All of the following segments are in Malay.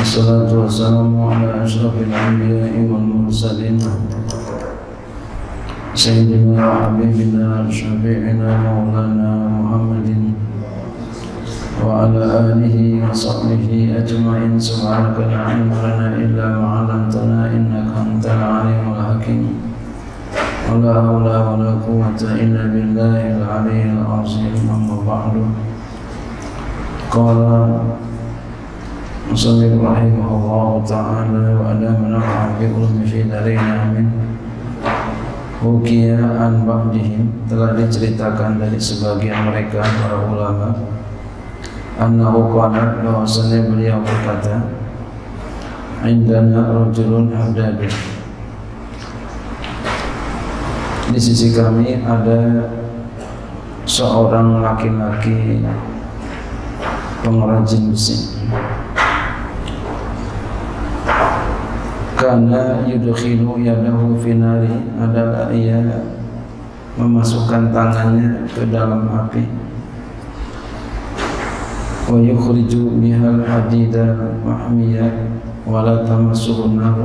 Assalatu wassalamu ala ashrafil anbiya'i wal mursalin Sayyidina wa habibina syafi'ina maulana Muhammadin wa ala alihi wa sahbihi ajma'in subhanaka la ilma lana illa ma'alamtana innaka antal alimul hakim wa la hawla wa la quwwata illa billahil aliyyil azim amma ba'du. Qala Muslim rahimahullah ta'ala wa ala mana'ah bi'ulmi fi darina amin. Hukia'an ba'dihim, telah diceritakan dari sebagian mereka para ulama, annahu qala, bahwasanya beliau berkata, indana rajulun hadabi, di sisi kami ada seorang laki-laki pengrajin besi, karena yudkhilu yadahu fi nari, adalah ia memasukkan tangannya ke dalam api, wa yukhriju bihal hadida mahmiyah wa la tamassuhu nar,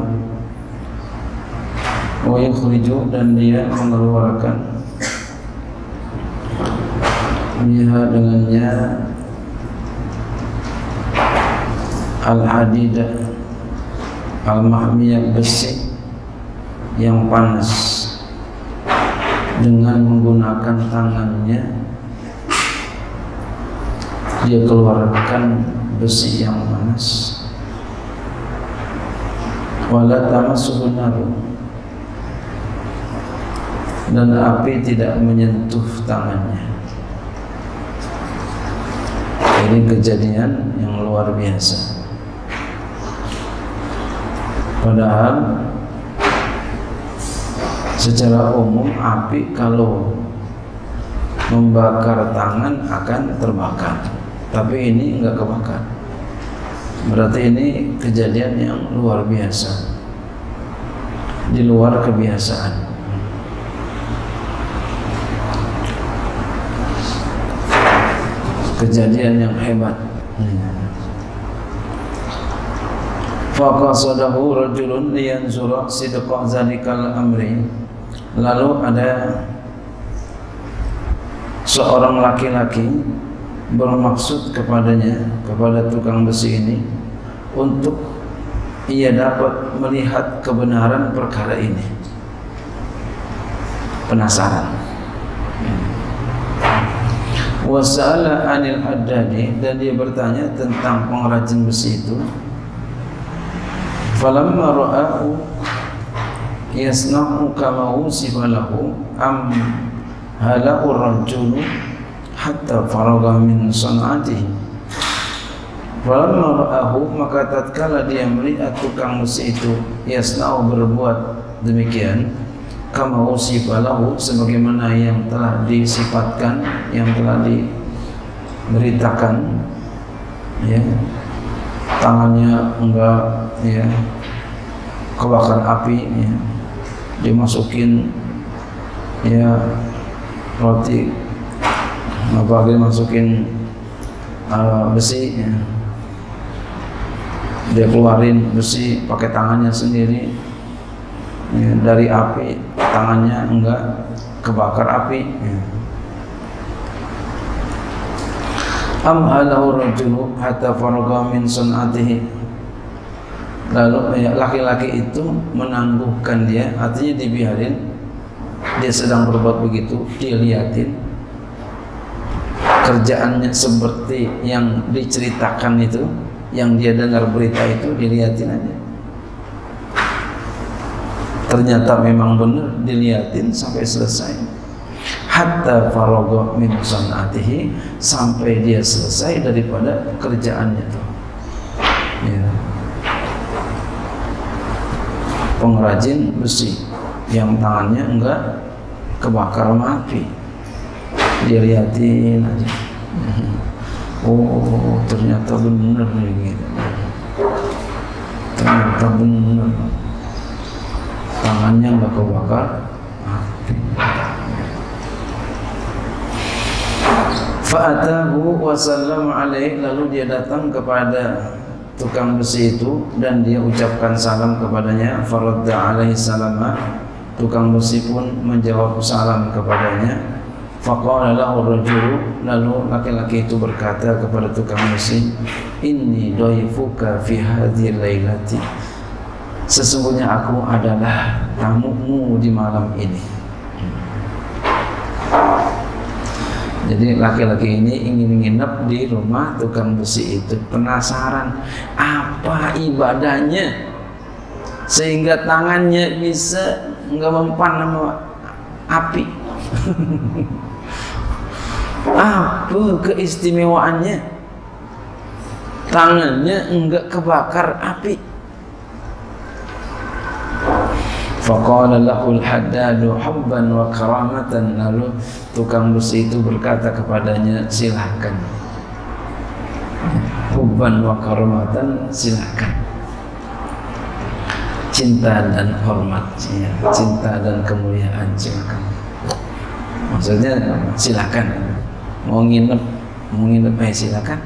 wa yukhriju, dan dia mengeluarkan biha, dengannya al hadidah al-mahmiyah, besi yang panas, dengan menggunakan tangannya dia keluarkan besi yang panas, wala tamassuhu nar, dan api tidak menyentuh tangannya. Ini kejadian yang luar biasa, padahal secara umum api kalau membakar tangan akan terbakar, tapi ini enggak kebakar. Berarti ini kejadian yang luar biasa, di luar kebiasaan. Kejadian yang hebat. Faqasadahu rajulun liyanzura sidqa zalikal amri, lalu ada seorang laki-laki bermaksud kepadanya, kepada tukang besi ini, untuk ia dapat melihat kebenaran perkara ini, penasaran. Wasa'ala anil haddadi, dan dia bertanya tentang pengrajin besi itu. Falamma ra'ahu yasna'u kama usifa lahu am hala'u ar-rajulu hatta faragha min san'atihi. Falamma ra'ahu, maka tatkala dia melihat tukang besi itu yasna'u berbuat demikian, kama usifa lahu, sebagaimana yang telah disifatkan, yang telah diberitakan, ya, tangannya enggak, ya, kebakar api, ya, dimasukin, ya, roti, apalagi masukin besi, ya, dia keluarin besi pakai tangannya sendiri, ya, dari api, tangannya enggak kebakar api, ya. Amhalahu rajulu hatta faragha min sun'atihi, lalu laki-laki itu menangguhkan dia, artinya dibiarin, dia sedang berbuat begitu, dilihatin kerjaannya seperti yang diceritakan itu, yang dia dengar berita itu, dilihatin aja. Ternyata memang benar, dilihatin sampai selesai, hatta faragha min sanatihi, sampai dia selesai daripada kerjaannya itu, ya, pengrajin besi yang tangannya enggak kebakar sama api, dilihatin aja. Oh, ternyata benar gitu. Ternyata benar, tangannya enggak kebakar api. Fa'atahu wa sallam alaih, lalu dia datang kepada tukang besi itu dan dia ucapkan salam kepadanya. Faradda alaihi salama, tukang besi pun menjawab salam kepadanya. Faqala lahu rajulu, lalu laki-laki itu berkata kepada tukang besi, inni dhaifuka fi hadhil lailati, sesungguhnya aku adalah tamumu di malam ini. Jadi laki-laki ini ingin nginep di rumah tukang besi itu, penasaran apa ibadahnya sehingga tangannya bisa nggak mempan sama api. Apa keistimewaannya tangannya nggak kebakar api? Faqala lahul haddadu hubban wa karamatan, lalu tukang besi itu berkata kepadanya, silahkan. Hubban wa karamatan, silahkan. Cinta dan hormat, cinta dan kemuliaan, silahkan. Maksudnya silahkan, mau nginep aja silahkan.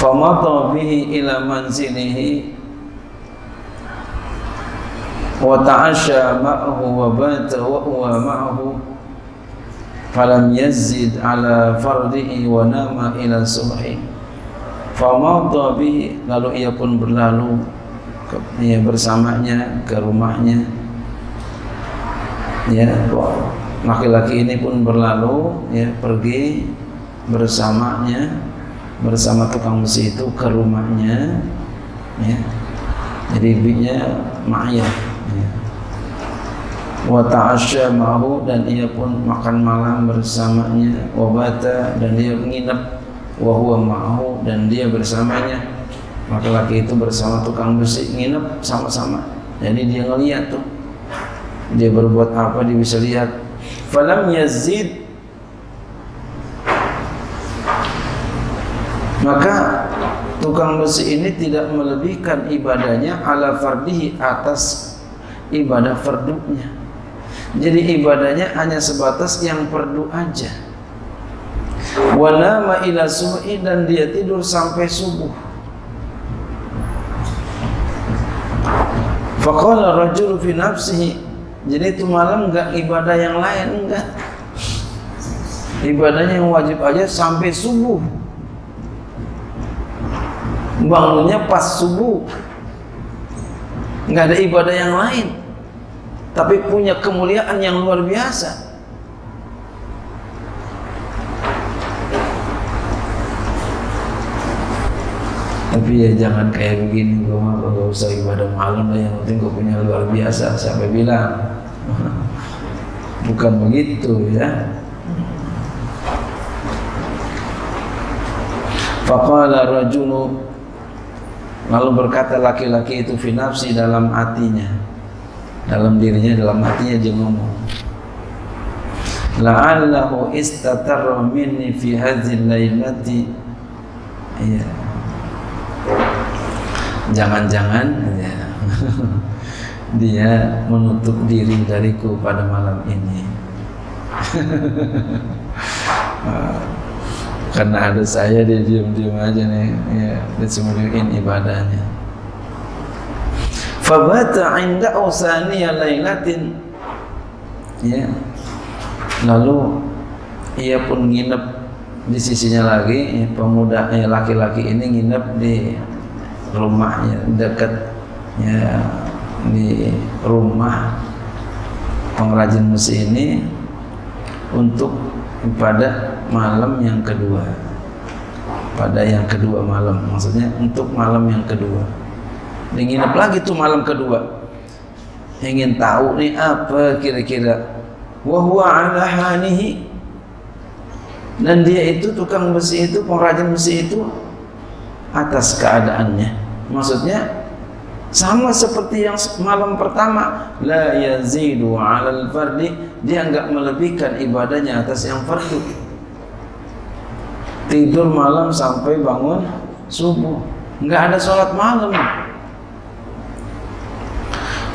Famata bihi ila manzilihi wa ta'asha ma'ahu wa bata wa huwa ma'ahu falam yazid ala fardihi wa nama ila subhi famata bihi, lalu ia pun berlalu bersamanya ke rumahnya. Ya, laki-laki ini pun berlalu, ya, pergi bersamanya, bersama tukang besi itu ke rumahnya, ya. Jadi ibunya Ma'iyah, wa ta'asya ma'ahu, dan ia pun makan malam bersamanya, wa bata, dan dia menginap, wa huwa ma'ahu, dan dia bersamanya. Laki-laki itu bersama tukang besi nginap sama-sama. Jadi dia ngelihat tuh, dia berbuat apa dia bisa lihat. Falam yazid, maka tukang besi ini tidak melebihkan ibadahnya ala fardihi, atas ibadah fardunya. Jadi ibadahnya hanya sebatas yang perdu aja. Wa nama ila subhi, dan dia tidur sampai subuh. Faqala rajul fi nafsihi, jadi itu malam enggak ibadah yang lain, enggak. Ibadahnya yang wajib aja sampai subuh. Bangunnya pas subuh. Enggak ada ibadah yang lain, tapi punya kemuliaan yang luar biasa. Tapi ya jangan kayak begini, gue mah gak usah ibadah malam, yang penting gue punya luar biasa. Siapa bilang? Bukan begitu, ya. Faqala rajulu, lalu berkata laki-laki itu fi nafsi, dalam hatinya, dalam dirinya, dalam hatinya dia ngomong, la'allahu istatarra minni fi hadhil lailati, ya, jangan-jangan ya, dia menutup diri dariku pada malam ini. Karena ada saya dia diam-diam aja nih, ya, dia sembunyiin ibadahnya. Fabata 'inda usaniya lailatin, ya, lalu ia pun nginep di sisinya lagi, pemuda laki-laki ini nginep di rumahnya, dekat, ya, di rumah pengrajin besi ini untuk pada malam yang kedua, untuk malam yang kedua. Dia nginep lagi tuh malam kedua, ingin tahu nih apa kira-kira. Wa huwa ala hanihi, dan dia itu tukang besi itu, pengrajin besi itu, atas keadaannya. Maksudnya sama seperti yang malam pertama, la yazidu ala al-fardi, dia nggak melebihkan ibadahnya atas yang fardu. Tidur malam sampai bangun subuh, nggak ada sholat malam.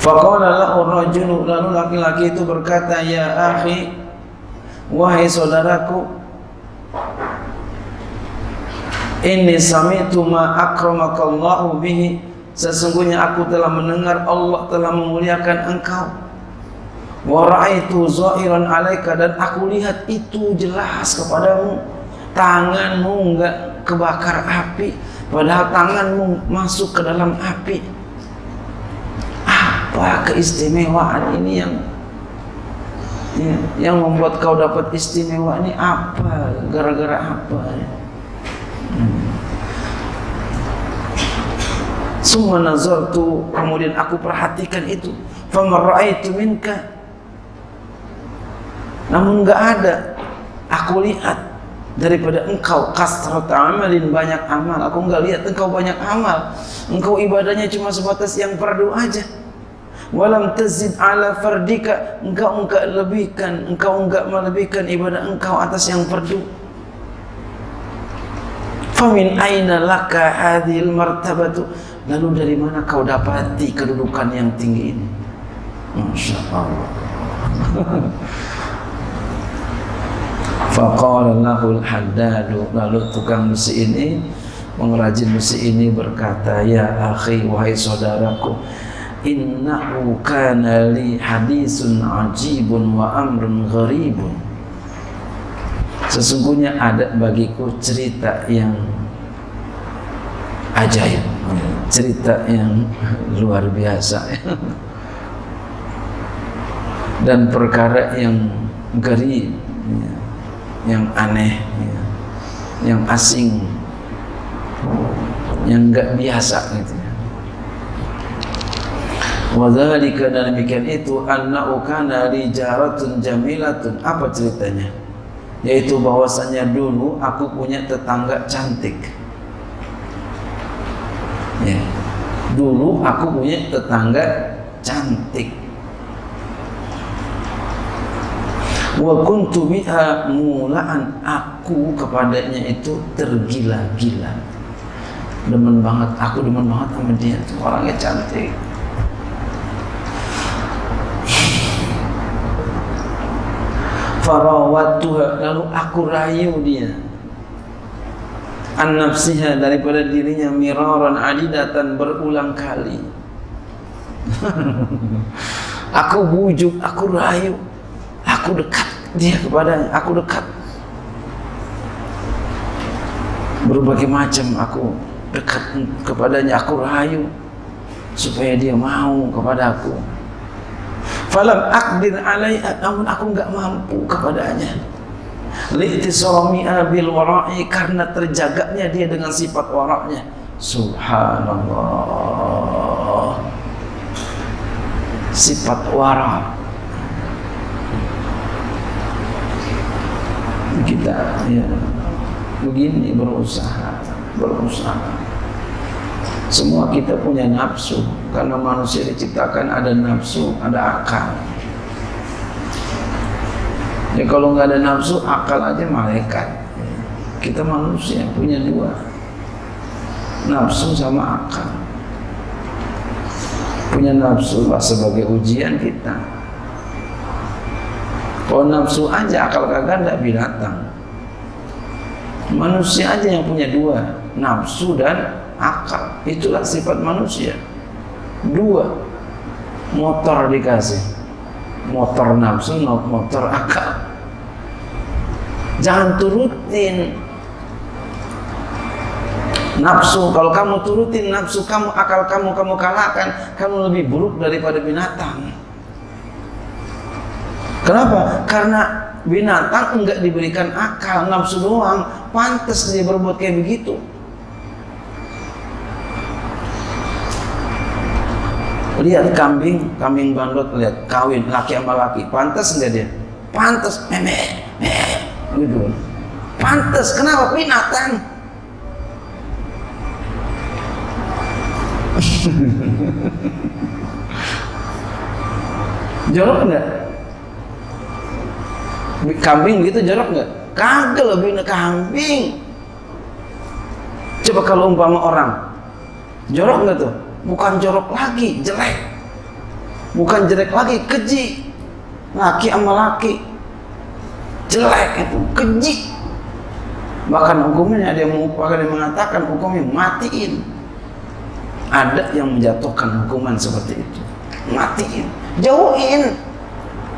Faqala lahu rajulu, lalu laki-laki itu berkata, ya akhi, Wahai saudaraku, inni sami'tu ma akramakallahu bihi, sesungguhnya aku telah mendengar Allah telah memuliakan engkau. Wa ra'aitu zahiran 'alaika, dan aku lihat itu jelas kepadamu. Tanganmu enggak kebakar api, padahal tanganmu masuk ke dalam api. Apa keistimewaan ini yang membuat kau dapat istimewa ini? Apa, gara-gara apa? Summa nazartu, kemudian aku perhatikan itu. Faman ra'aitu minka, namun enggak ada aku lihat daripada engkau. Kasrat amalin, banyak amal. Aku enggak lihat engkau banyak amal. Engkau ibadahnya cuma sebatas yang fardu aja. Walam tazid ala fardika, engkau enggak melebihkan ibadah engkau atas yang fardu. Famin aina laka hadhil martabatu, lalu dari mana kau dapati kedudukan yang tinggi ini? Masya Allah. Faqala lahul haddadu, lalu tukang besi ini, pengrajin besi ini berkata, ya akhi, wahai saudaraku, innahu kana li hadisun ajibun wa amrun gharibun, sesungguhnya ada bagiku cerita yang ajaib, cerita yang luar biasa, dan perkara yang gharib, yang aneh, yang asing, yang enggak biasa gitu. Wadzalika, dan demikian itu, annahu kana li jaratun jamilatun, apa ceritanya? Yaitu bahwasanya dulu aku punya tetangga cantik. Ya. Dulu aku punya tetangga cantik. Wa kuntu biha mulaan, aku kepadanya itu tergila-gila. Demen banget, aku demen banget sama dia, tuh orangnya cantik. Farawatuha, lalu aku rayu dia, an nafsiha, daripada dirinya, miraran adidatan, berulang kali. Aku bujuk, aku rayu, aku dekat dia kepadanya, aku dekat berbagai macam, aku dekat kepadanya, aku rayu supaya dia mau kepadaku. Falam akdir alaiha, namun aku enggak mampu kepadanya. Li'tisami'a bil wara'i, karena terjaganya dia dengan sifat wara'nya. Subhanallah. Sifat wara'. Kita ya begini berusaha. Semua kita punya nafsu, karena manusia diciptakan ada nafsu, ada akal. Ya kalau nggak ada nafsu, akal aja malaikat. Kita manusia punya dua, nafsu sama akal. Punya nafsu sebagai ujian kita. Kalau nafsu aja, akal kagak, nggak binatang. Manusia aja yang punya dua, nafsu dan akal. Itulah sifat manusia. Dua motor dikasih, motor nafsu, motor akal. Jangan turutin nafsu. Kalau kamu turutin nafsu kamu, akal kamu, kamu kalahkan, kamu lebih buruk daripada binatang. Kenapa? Karena binatang enggak diberikan akal, nafsu doang, pantas dia berbuat kayak begitu. Lihat kambing, kambing bandot, lihat kawin laki sama laki, pantas enggak dia? Pantas, meh meh gitu. Pantas, kenapa binatang? Jorok enggak? Kambing begitu jorok enggak? Kagak loh binatang kambing. Coba kalau umpama orang, jorok enggak tuh? Bukan jorok lagi, jelek. Bukan jelek lagi, keji. Laki sama laki. jelek itu, keji. Bahkan hukumnya ada yang mengatakan hukumnya matiin. Ada yang menjatuhkan hukuman seperti itu, matiin, jauhin.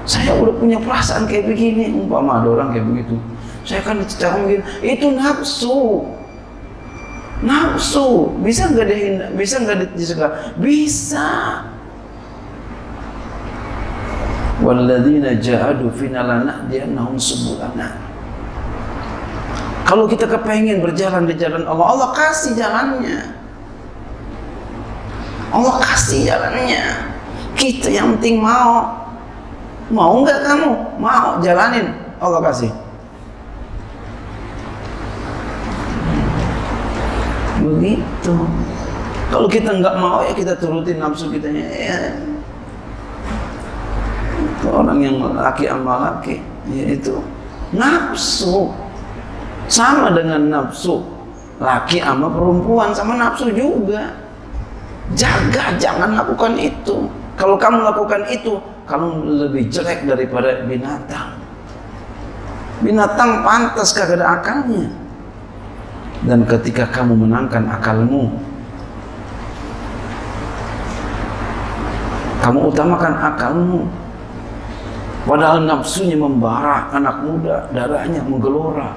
Saya udah punya perasaan kayak begini, umpama ada orang kayak begitu, saya kan dicecar begini, itu nafsu. Nafsu bisa nggak dihindar, bisa nggak dicegah? Bisa. Walladzina jahadu fina lanahdiyannahum subulana. Kalau kita kepengen berjalan di jalan Allah, Allah kasih jalannya. Allah kasih jalannya. Kita yang penting mau. Mau nggak kamu? Mau, jalanin. Allah kasih. Begitu. Kalau kita nggak mau, ya kita turutin nafsu kita. Ya. Orang yang laki sama laki, yaitu nafsu. Sama dengan nafsu laki sama perempuan, sama nafsu juga. Jaga, jangan lakukan itu. Kalau kamu lakukan itu, kamu lebih jelek daripada binatang. Binatang pantas kagak ada akalnya. Dan ketika kamu menangkan akalmu, kamu utamakan akalmu, padahal nafsunya membara, anak muda, darahnya menggelora.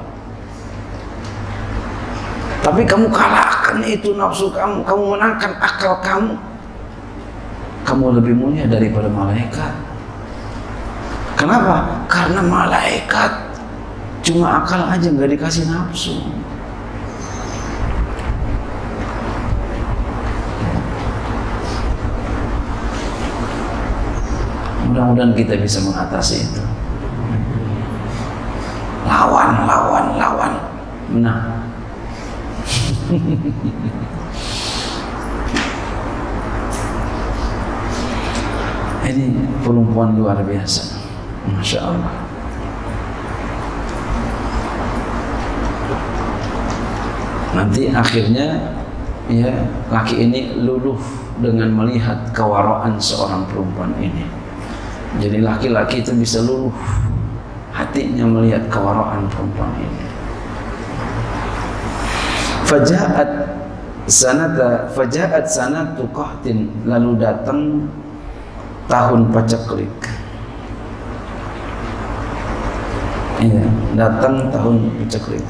Tapi kamu kalahkan itu nafsu kamu, kamu menangkan akal kamu. Kamu lebih mulia daripada malaikat. Kenapa? Karena malaikat cuma akal aja, nggak dikasih nafsu. Mudah-mudahan kita bisa mengatasi itu. Lawan, lawan, lawan. Nah. Ini perempuan luar biasa, Masya Allah. Nanti akhirnya ya, laki ini luluh dengan melihat kewaraan seorang perempuan ini. Jadi laki-laki itu bisa luluh hatinya melihat kewaraan perempuan ini. Fajaat sanatu qahtin, lalu datang tahun paceklik. Iya, datang tahun paceklik.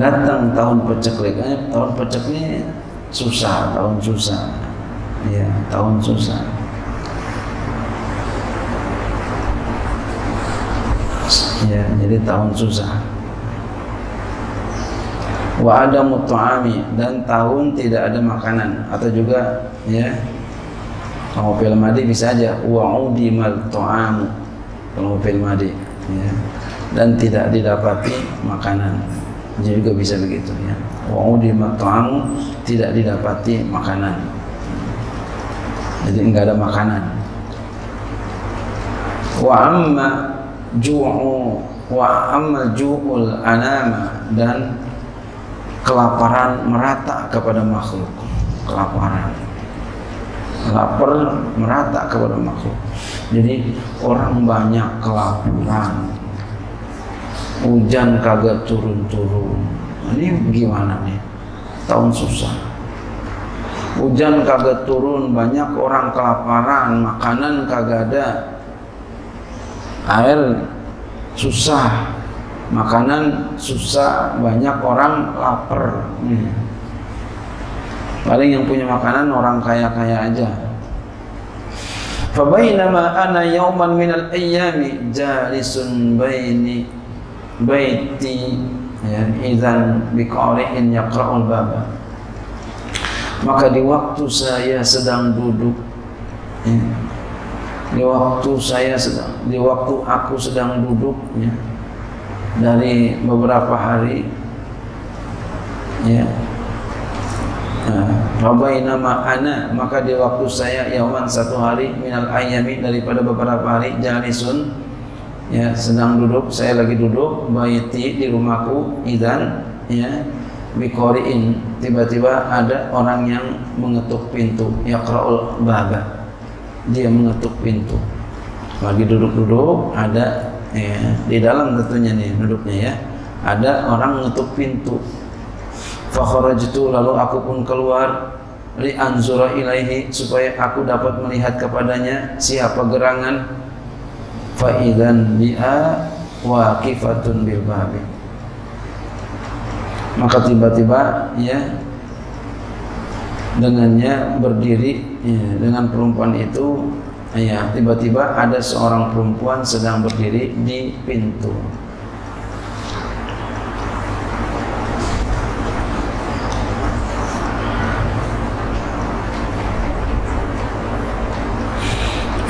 Datang tahun paceklik. Tahun paceklik susah, tahun susah. Ya, tahun susah. Ya, jadi tahun susah. Wa adamu ta'ami, dan tahun tidak ada makanan, atau juga ya. Kalau fil madi bisa aja wa udimal ta'amu. Kalau fil madi ya. Dan tidak didapati makanan. Jadi juga bisa begitu ya. Wa udimal ta'amu, tidak didapati makanan. Jadi enggak ada makanan. Wa amma ju'ul anama, dan kelaparan merata kepada makhluk. Kelaparan. Lapar merata kepada makhluk. Jadi orang banyak kelaparan. Hujan kagak turun-turun. Ini gimana nih? Tahun susah. Hujan kagak turun, banyak orang kelaparan, makanan kagak ada, air susah, makanan susah, banyak orang lapar. Paling yang punya makanan orang kaya-kaya aja. Fabainama ana yauman minal ayyami jalisun baini baiti ya idzan biqari'in yaqra'ul baba. Maka di waktu saya sedang duduk, ya, di waktu aku sedang duduk, ya, dari beberapa hari, ya, Rabainama ana, maka di waktu saya yaman satu hari minal ayami, daripada beberapa hari, jalisun, ya, sedang duduk, saya lagi duduk, baiti di rumahku, idan, ya. biqari'in, tiba-tiba ada orang yang mengetuk pintu, yaqra'ul baba, dia mengetuk pintu. Lagi duduk-duduk ada ya, di dalam tentunya nih duduknya ya, ada orang mengetuk pintu. Fa kharajtu, lalu aku pun keluar, li anzura ilaihi, supaya aku dapat melihat kepadanya siapa gerangan. Fa idzan bi'a waqifatun bil babi, maka tiba-tiba ya dengannya berdiri ya, dengan perempuan itu ya, tiba-tiba ada seorang perempuan sedang berdiri di pintu.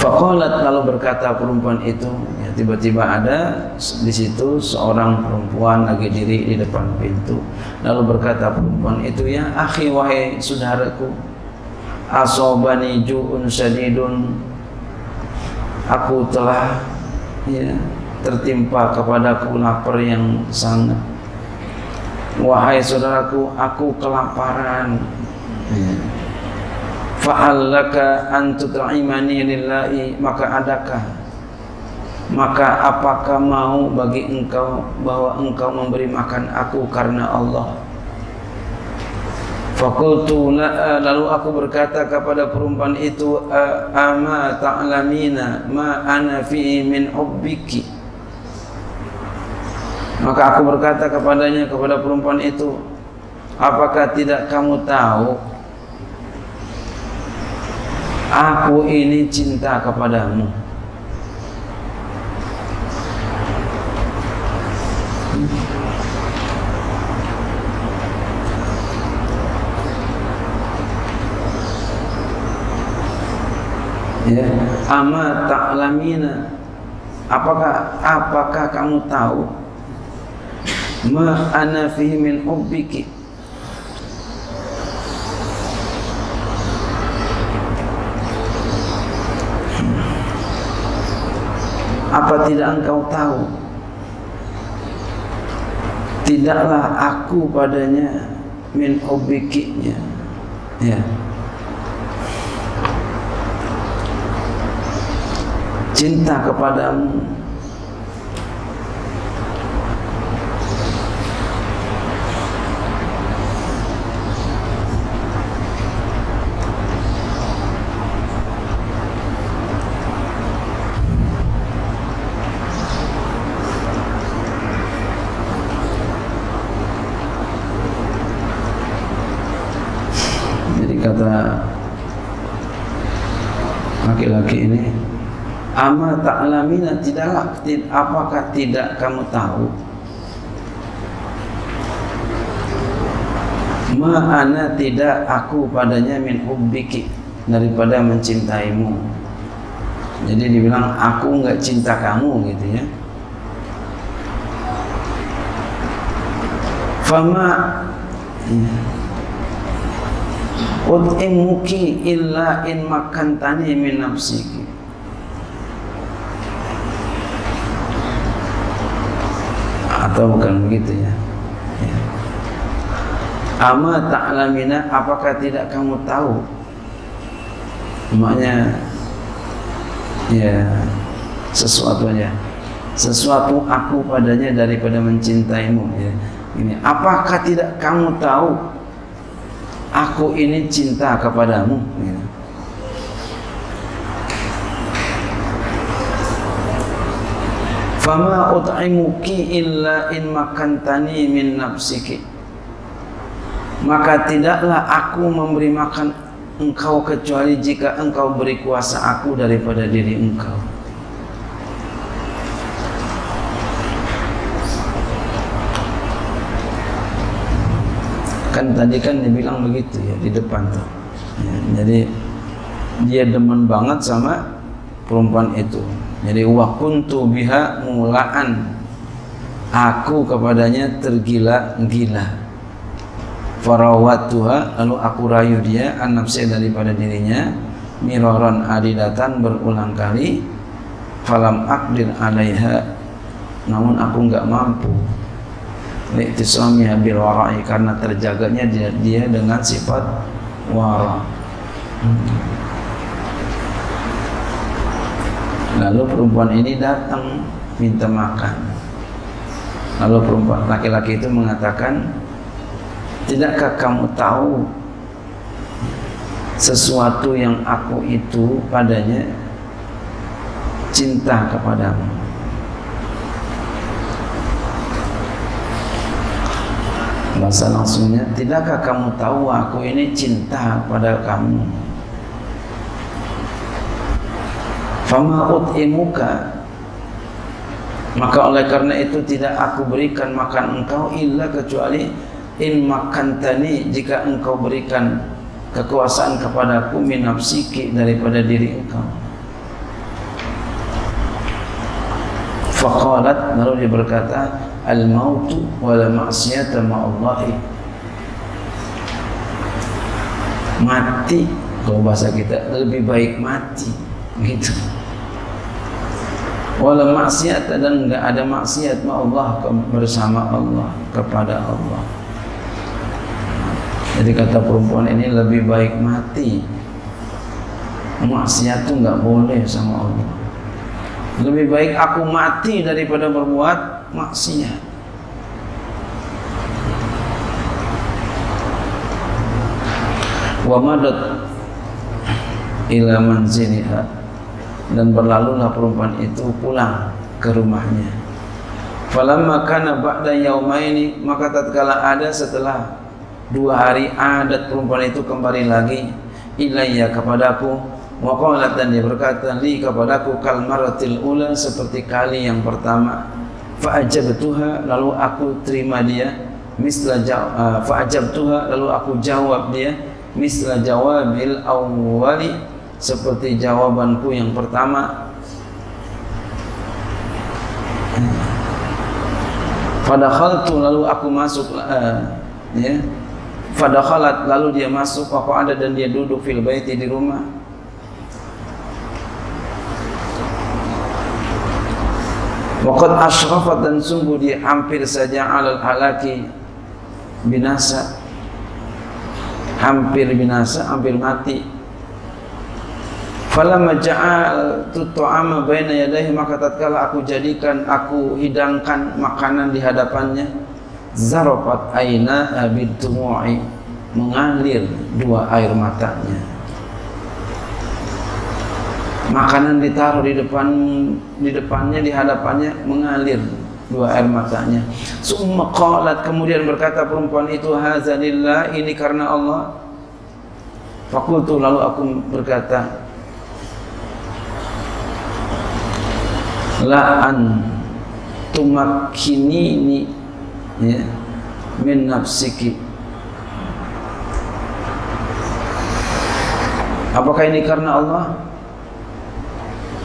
Faqalat, lalu berkata perempuan itu ya, tiba-tiba ada di situ seorang perempuan lagi diri di depan pintu. Lalu berkata perempuan itu, ya akhi, wahai saudaraku, asobani ju'un syadidun, aku telah ya, tertimpa kepadaku lapar yang sangat. Wahai saudaraku, aku kelaparan ya. Fa'allaka antut'imani lillahi, maka adakah, maka apakah mau bagi engkau bahwa engkau memberi makan aku karena Allah. Faqultu, lalu aku berkata kepada perempuan itu, ama ta'lamina ma ana fi min hubbiki, maka aku berkata kepadanya, kepada perempuan itu, apakah tidak kamu tahu aku ini cinta kepadamu. Ya, ama ta'lamina, apakah kamu tahu ma ana fihi min hubbiki, apa tidak engkau tahu? Tidaklah aku padanya min hubbikinya. Ya. Cinta kepadamu. Kata laki-laki ini, ama ta'lamina, tidaklah, apakah tidak kamu tahu ma'ana, tidak aku padanya min hubbiki, daripada mencintaimu. Jadi dibilang aku nggak cinta kamu gitu ya. Fama ut'imuki illa in makantani min nafsiki, atau bukan begitu ya, ya. Ama ta'lamina, apakah tidak kamu tahu, maknanya ya sesuatu aja, sesuatu aku padanya daripada mencintaimu ya. Ini, apakah tidak kamu tahu aku ini cinta kepadamu ya. Fama ut'imuki illa in makantani min nafsiki, maka tidaklah aku memberi makan engkau kecuali jika engkau beri kuasa aku daripada diri engkau. Kan tadi kan dibilang begitu ya di depan tuh ya, jadi dia demen banget sama perempuan itu. Jadi wa kuntu biha mulaan, aku kepadanya tergila-gila. Farawatuha, lalu aku rayu dia, an nafsi, daripada dirinya, miroron adidatan, berulang kali. Falam aqdir alaiha, namun aku nggak mampu. Li'tisamiha bil wara'i, karena terjaganya dia dengan sifat wara. Lalu perempuan ini datang minta makan. Lalu perempuan laki-laki itu mengatakan, "Tidakkah kamu tahu sesuatu yang aku itu padanya cinta kepadamu?" Bahasa langsungnya, "Tidakkah kamu tahu aku ini cinta pada kamu? Fama ut'imuka, maka oleh karena itu tidak aku berikan makan engkau, illa kecuali in makantani, jika engkau berikan kekuasaan kepadaku, min nafsiki, daripada diri engkau." Faqalat, lalu dia berkata, "Al-mautu wala ma'siyata ma'allahi." Mati, kalau bahasa kita, lebih baik mati, gitu. Wala ma'siyata, dan enggak ada maksiat ma'allah, bersama Allah, kepada Allah. Jadi kata perempuan ini, lebih baik mati. Maksiat itu enggak boleh sama Allah. Lebih baik aku mati daripada berbuat maksiat. Wa madat ila manziliha, dan berlalulah perempuan itu pulang ke rumahnya. Falamma kana ba'da yaumaini, maka tatkala ada setelah 2 hari adat perempuan itu kembali lagi ilayya kepadaku, wa qalat, dan dia berkata, li kepadaku, kalmaratil ula, seperti kali yang pertama. Fa'ajabtuha, lalu aku terima dia, misla fa'ajabtuha, lalu aku jawab dia, misla jawabil awwali, seperti jawabanku yang pertama. Fadakhaltu, lalu aku masuk, ya. Fadakhalat, lalu dia masuk, aku ada, dan dia duduk fil baiti, di rumah. Waqad ashrafat, dan sungguh dia hampir saja alal halaki, binasa, hampir binasa, hampir mati. Falamma ja'altu ta'ama baina yadayhi, maka tatkala aku jadikan, aku hidangkan makanan di hadapannya, zarafat aina bidumu'i, mengalir 2 air matanya. Makanan ditaruh di depannya, di hadapannya, mengalir 2 air matanya. Summa qalat, kemudian berkata perempuan itu, "Hadza lillah, ini karena Allah." Faqultu, lalu aku berkata, "La an tumakkinini min nafsiki." Apakah ini karena Allah?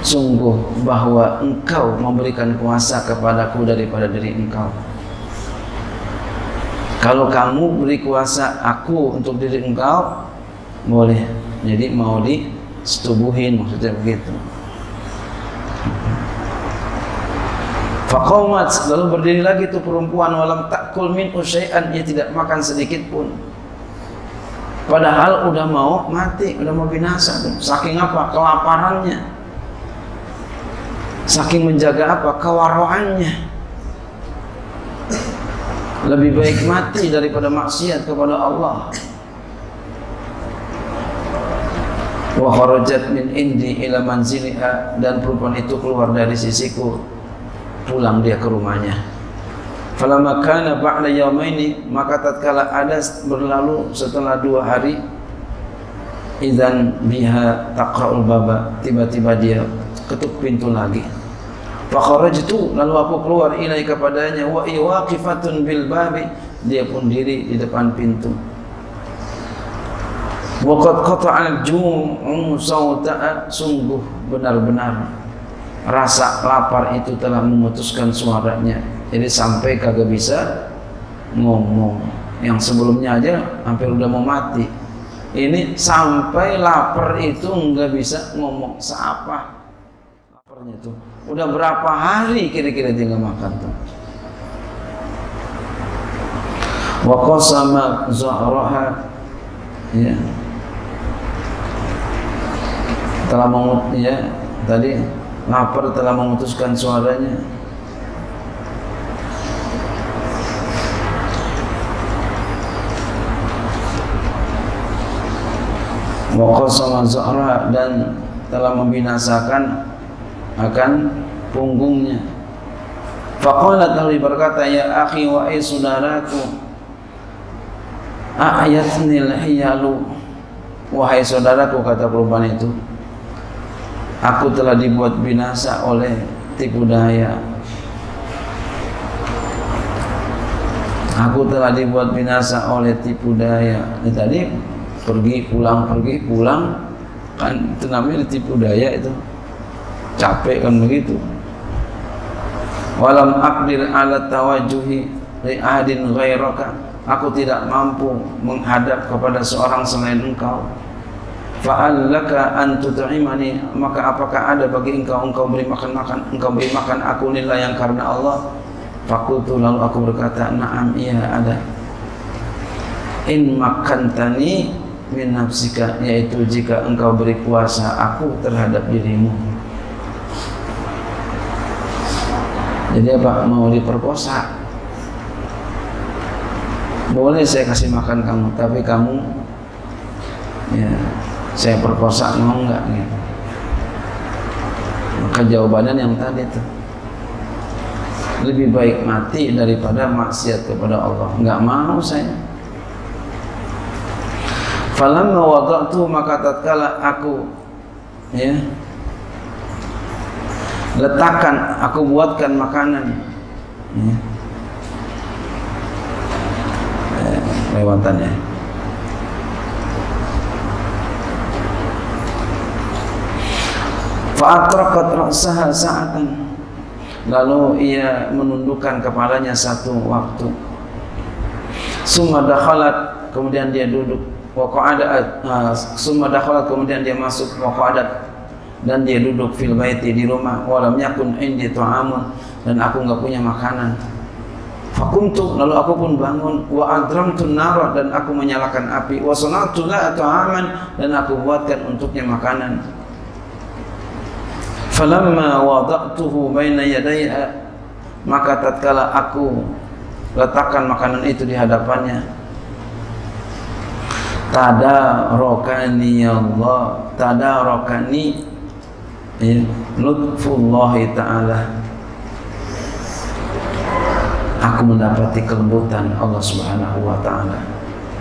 Sungguh bahwa engkau memberikan kuasa kepadaku daripada diri engkau. Kalau kamu beri kuasa aku untuk diri engkau, boleh. Jadi mau disetubuhin, maksudnya begitu. Faqomat, lalu berdiri lagi tuh perempuan, walam takul min usyai'an, ia tidak makan sedikit pun. Padahal udah mau mati, udah mau binasa tuh. Saking apa? Kelaparannya. Saking menjaga apa? Kewarwaannya. Lebih baik mati daripada maksiat kepada Allah. Wa kharajat min indi ila manziliha, dan perempuan itu keluar dari sisiku, pulang dia ke rumahnya. Falamma kana ba'da yaumaini, maka tatkala ada berlalu setelah 2 hari, idzan biha taqra'ul baba, tiba-tiba dia ketuk pintu lagi. Fa kharajtu, lalu aku keluar, ilai kepadanya, wa waqifatun bil babi, dia pun diri di depan pintu. Wa qad qata'a al-jum'u sawta'a, sungguh benar-benar rasa lapar itu telah memutuskan suaranya. Jadi sampai kagak bisa ngomong. Yang sebelumnya aja hampir udah mau mati. Ini sampai lapar itu nggak bisa ngomong. Seapa laparnya tuh, udah berapa hari kira-kira dia nggak makan tuh. wa qasama zahraha, ya, telah ya tadi lapar telah memutuskan suaranya. Wa qasama zahraha, dan telah membinasakan akan punggungnya. Faqalat, lalu berkata, ya akhi, wahai saudaraku, a'yatnil hiyalu, wahai saudaraku, kata perempuan itu, aku telah dibuat binasa oleh tipu daya. Aku telah dibuat binasa oleh tipu daya. Ini tadi pergi pulang kan, itu namanya tipu daya, itu capek kan begitu. Walam aqdir ala tawajuhi li ahadin ghairaka, aku tidak mampu menghadap kepada seorang selain engkau. Fa'allaka an tut'imani, maka apakah ada bagi engkau, engkau beri makan aku nilai yang karena Allah. Faqultu, lalu aku berkata, na'am, iya ada. In makantani min nafsika, yaitu jika engkau beri kuasa aku terhadap dirimu. Jadi apa, mau diperkosa? Boleh saya kasih makan kamu, tapi kamu, ya, saya perkosa, mau enggak? Ya. Maka jawabannya yang tadi itu, lebih baik mati daripada maksiat kepada Allah. Enggak mau saya. Falamma wada'tu, maka tatkala aku, ya, letakkan, aku buatkan makanan, ya, lewatannya. Fa'atraqat ra'saha sa'atan, lalu ia menundukkan kepalanya satu waktu. Summa dakhalat, kemudian dia duduk. Wa qa'adat, summa dakhalat, kemudian dia masuk. Wa qa'adat, dan dia duduk fil baiti, di rumah. Wa lam yakun indi ta'amun, dan aku enggak punya makanan. Fakumtu, lalu aku pun bangun. Wa adramtu nara, dan aku menyalakan api. Wa sana'tu lahu ta'aman, dan aku buatkan untuknya makanan. Falamma wada'tuhu baina yadayha, maka tatkala aku letakkan makanan itu di hadapannya, tadarokani Allah, tadarokani lutfullahi ta'ala, aku mendapati kelembutan Allah Subhanahu wa ta'ala.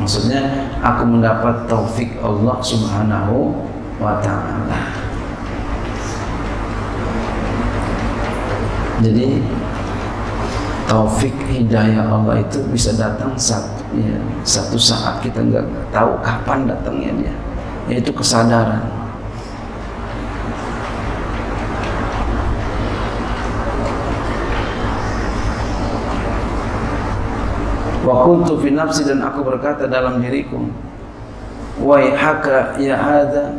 Maksudnya aku mendapat taufik Allah Subhanahu wa ta'ala. Jadi taufik hidayah Allah itu bisa datang satu saat, kita nggak tahu kapan datangnya dia, yaitu kesadaran. Wa kuntu fi nafsi, dan aku berkata dalam diriku, waihaka ya hadza,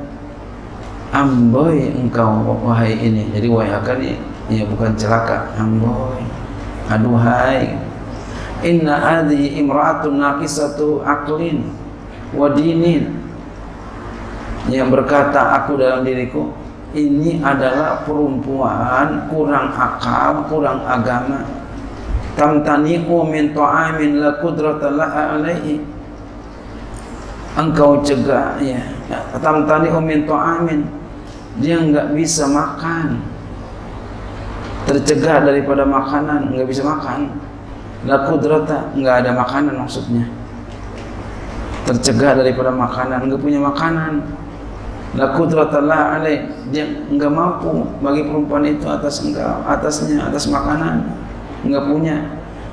amboi engkau wahai ini. Jadi waihaka ini ya bukan celaka, amboi, aduhai. Inna hadhi imra'atun naqisatu aqlin wa dinin, yang berkata aku dalam diriku, ini adalah perempuan kurang akal, kurang agama. Tamtani'u min ta'amin la qudrata laha alaihi, engkau cegah, ya, tamtani'u min ta'amin, dia enggak bisa makan, tercegah daripada makanan, enggak bisa makan. La qudrata, enggak ada makanan maksudnya, tercegah daripada makanan, enggak punya makanan. La qudrata laha alaihi, dia enggak mampu bagi perempuan itu atas engkau, atasnya, atas makanan, enggak punya.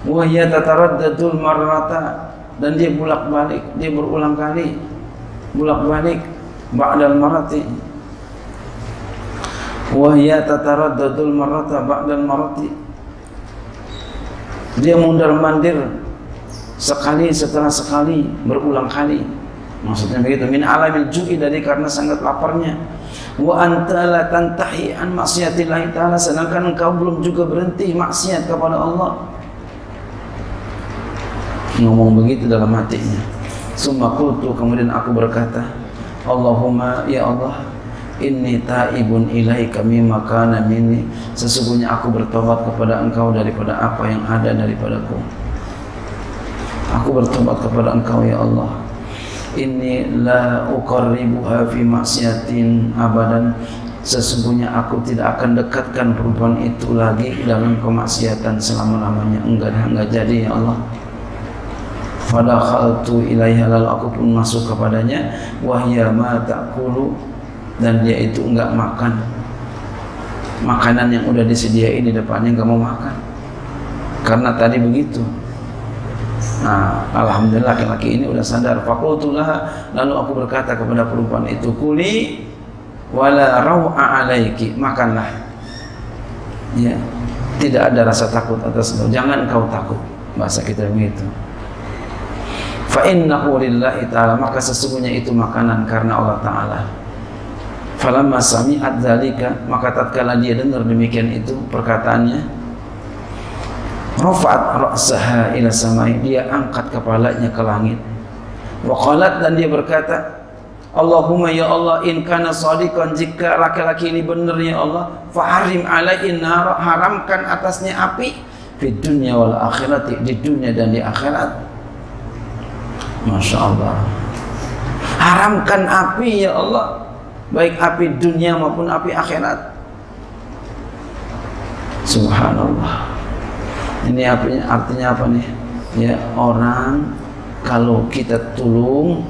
Wa hiya tataraddadul marrata, dan dia bolak-balik, dia berulang kali bolak-balik, ba'dal marati. Wa hiya tataraddadul marrata ba'dal marati, dia mundar-mandir sekali setelah sekali, berulang kali. Maksudnya begitu, min alamil ju'i, dari karena sangat laparnya. Wa anta la tantahi an maksiatillahi ta'ala, sedangkan engkau belum juga berhenti maksiat kepada Allah. Ngomong begitu dalam hatinya. Summa qultu, kemudian aku berkata, Allahumma, ya Allah, inni ta'ibun ilaika mimma kana minni, sesungguhnya aku bertobat kepada Engkau daripada apa yang ada daripadaku. Aku bertobat kepada Engkau ya Allah. Inni la uqarribuha fi maksiatin abadan, sesungguhnya aku tidak akan dekatkan perempuan itu lagi dalam kemaksiatan selama-lamanya. Enggak jadi ya Allah. Fadakhaltu ilaiha, lalu aku pun masuk kepadanya. Wahya ma ta'kulu, dan dia itu enggak makan makanan yang udah disediain di depannya, enggak mau makan karena tadi begitu. Nah, alhamdulillah laki-laki ini udah sadar. Fakultulah, lalu aku berkata kepada perempuan itu, kuli wala rawa alaiki, makanlah ya, tidak ada rasa takut atas kau, jangan kau takut, bahasa kita begitu. Fa innahu lillahi ta'ala, maka sesungguhnya itu makanan karena Allah Ta'ala. Falamma sami'at dzalika, maka tatkala dia dengar demikian itu perkataannya, rafa'at ra'saha ila sama'i, dia angkat kepalanya ke langit. Wa qalat, dan dia berkata, Allahumma ya Allah, in kana shadiqan, jika laki-laki ini benar ya Allah, faharim alaihi nar, haramkan atasnya api fid dunya wal akhirat, di dunia dan di akhirat. Masya Allah, haramkan api ya Allah, baik api dunia maupun api akhirat. Subhanallah. Ini apinya, artinya apa nih? Ya, orang kalau kita tolong,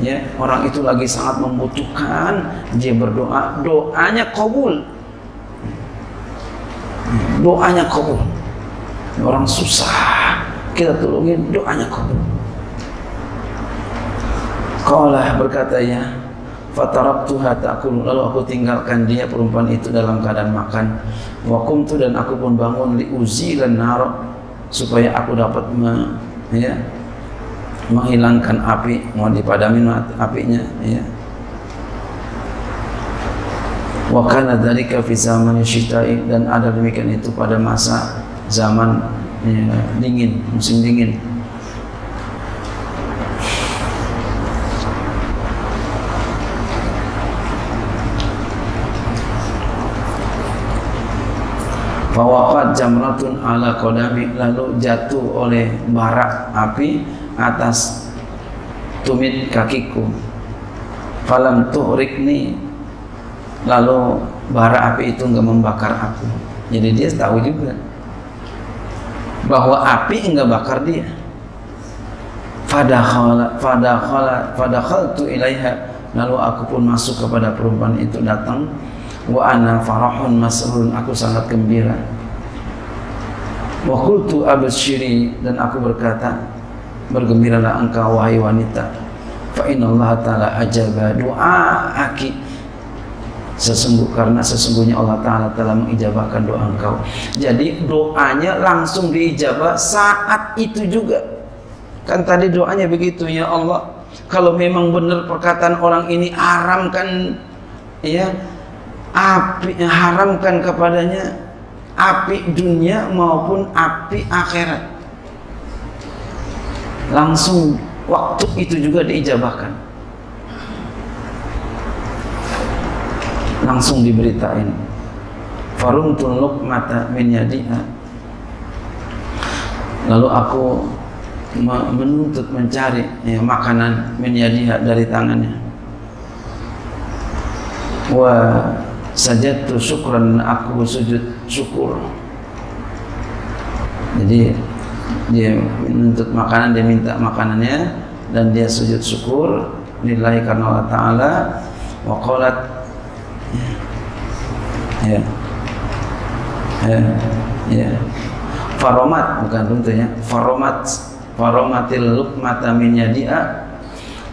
ya, orang itu lagi sangat membutuhkan, dia berdoa, doanya kabul. Doanya kabul. Orang susah, kita tolongin, doanya kabul. Kaulah berkata ya, fatarabtuha ta'kulu, lalu aku tinggalkan dia perempuan itu dalam keadaan makan. Wa qumtu, dan aku pun bangun, liuzilan nar, supaya aku dapat menghilangkan api, mau dipadamin apinya ya. Wa kana dzalika fi zamani syita'i, dan ada demikian itu pada masa zaman ya, dingin, musim dingin. Fawaqat jamratun ala qadami, lalu jatuh oleh bara api atas tumit kakiku. Falam tuhrikni, lalu bara api itu enggak membakar aku. Jadi dia tahu juga bahwa api enggak bakar dia. Fadakhaltu ilaiha, lalu aku pun masuk kepada perempuan itu, datang. Wa ana farahun masrurun, aku sangat gembira. Wa qultu abshiri, dan aku berkata, bergembiralah engkau wahai wanita. Fa innallaha ta'ala ajaba du'aaki, sesungguhnya Allah Ta'ala telah mengijabahkan doa engkau. Jadi doanya langsung diijabah saat itu juga. Kan tadi doanya begitu ya Allah, kalau memang benar perkataan orang ini, haramkan ya api, haramkan kepadanya api dunia maupun api akhirat. Langsung waktu itu juga diijabahkan, langsung diberitain. Farumtul luqmata min yadiha, lalu aku menuntut mencari ya, makanan min yadiha, dari tangannya. Wa sajadtu syukran, aku sujud syukur. Jadi dia menuntut makanan, dia minta makanannya, dan dia sujud syukur lillahi karena Allah Ta'ala. Wa qalat faromat, bukan tentunya faromatil luqmata min yadiha,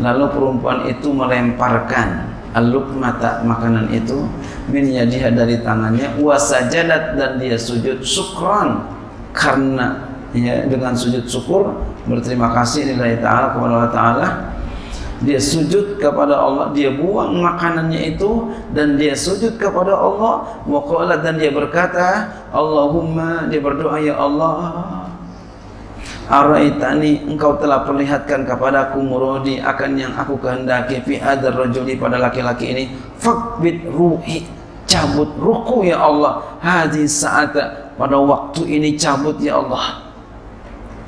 lalu perempuan itu melemparkan al-luqmata, makanan itu, min yadiha, dari tangannya. Wasajadat, dan dia sujud syukran, karena ya, dengan sujud syukur berterima kasih lillahi ta'ala, kepada Allah Ta'ala. Dia sujud kepada Allah, dia buang makanannya itu dan dia sujud kepada Allah. Wa qalat, dan dia berkata, Allahumma, dia berdoa ya Allah, Araitani, engkau telah perlihatkan kepadaku muradi akan yang aku kehendaki fi hadzal rajuli pada laki-laki ini. Faqbid ruhi, cabut ruku ya Allah, hadhi saata, pada waktu ini cabut ya Allah.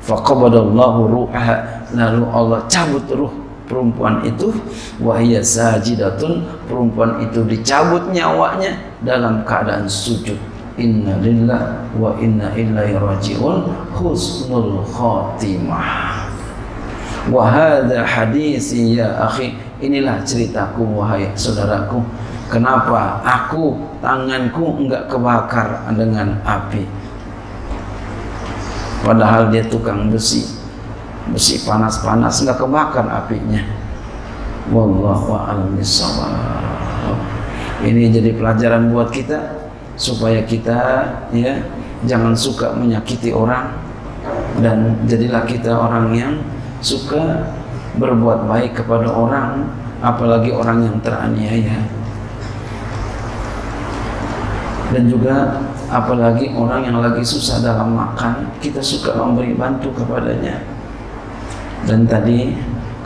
Faqabadallahu ruha, lalu Allah cabut ruh perempuan itu. Wa hiya sajidatun, perempuan itu dicabut nyawanya dalam keadaan sujud. Inna lillahi wa inna ilaihi raji'un, husnul khatimah. Wa hadha hadisi ya akhi, inilah ceritaku wahai saudaraku, kenapa aku tanganku enggak kebakar dengan api, padahal dia tukang besi panas-panas enggak kebakar apinya. Wallahu a'lam bissawab. Ini jadi pelajaran buat kita supaya kita ya jangan suka menyakiti orang, dan jadilah kita orang yang suka berbuat baik kepada orang, apalagi orang yang teraniaya, dan juga apalagi orang yang lagi susah dalam makan, kita suka memberi bantu kepadanya. Dan tadi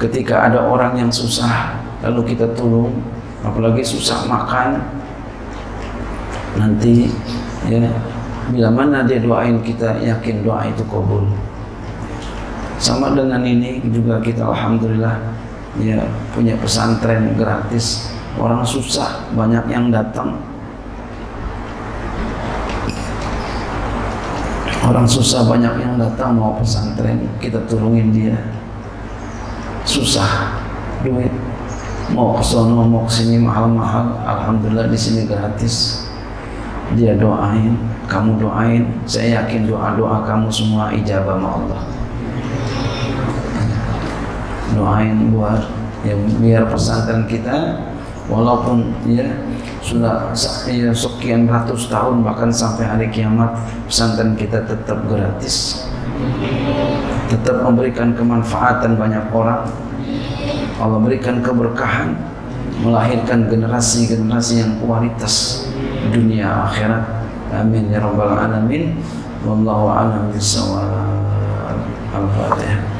ketika ada orang yang susah lalu kita tolong, apalagi susah makan, nanti ya bila mana dia doain, kita yakin doa itu kabul. Sama dengan ini juga kita alhamdulillah ya punya pesantren gratis. Orang susah banyak yang datang, orang susah banyak yang datang mau pesantren, kita tolongin dia susah duit, mau kesono mau kesini mahal-mahal, alhamdulillah di sini gratis. Dia doain, kamu doain, saya yakin doa-doa kamu semua ijabah sama Allah. Doain buat ya, biar pesantren kita walaupun ya sudah ya, sekian ratus tahun bahkan sampai hari kiamat, pesantren kita tetap gratis, tetap memberikan kemanfaatan banyak orang. Allah berikan keberkahan, melahirkan generasi-generasi yang kualitas dunia akhirat. Amin ya rabbal alamin. Wallahu a'lam bishawab. Al-Fatihah.